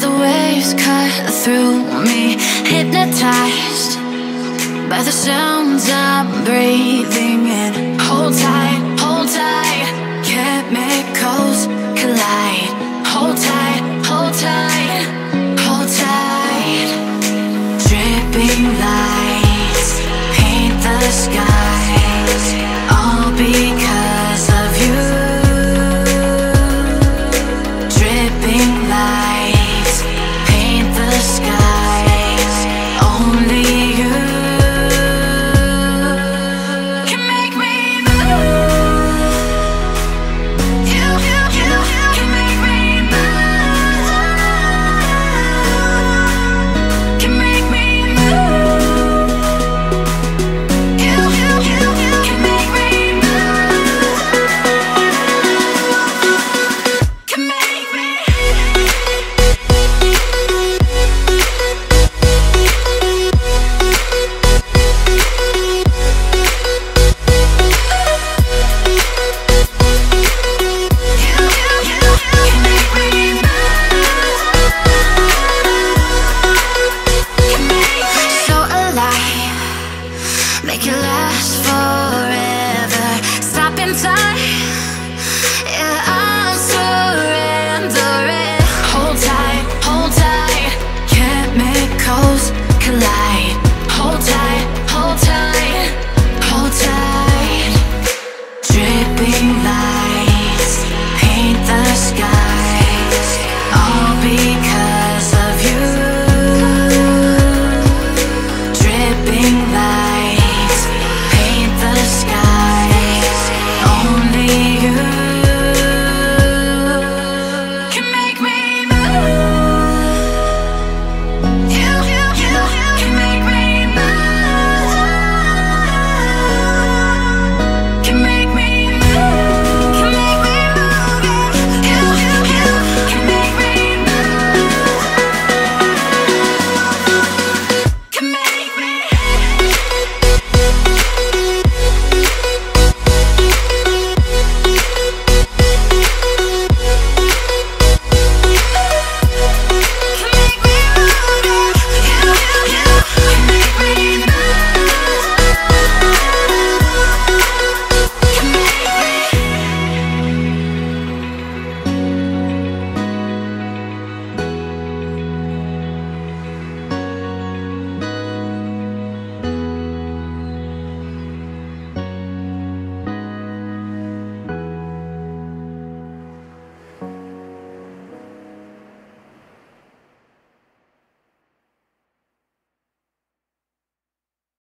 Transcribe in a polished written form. the waves cut through me, hypnotized by the sounds I'm breathing in. Hold tight, chemicals collide. Hold tight, hold tight. Dripping lights paint the skies, all because of you. Dripping lights paint the skies, only you. Hold tight, chemicals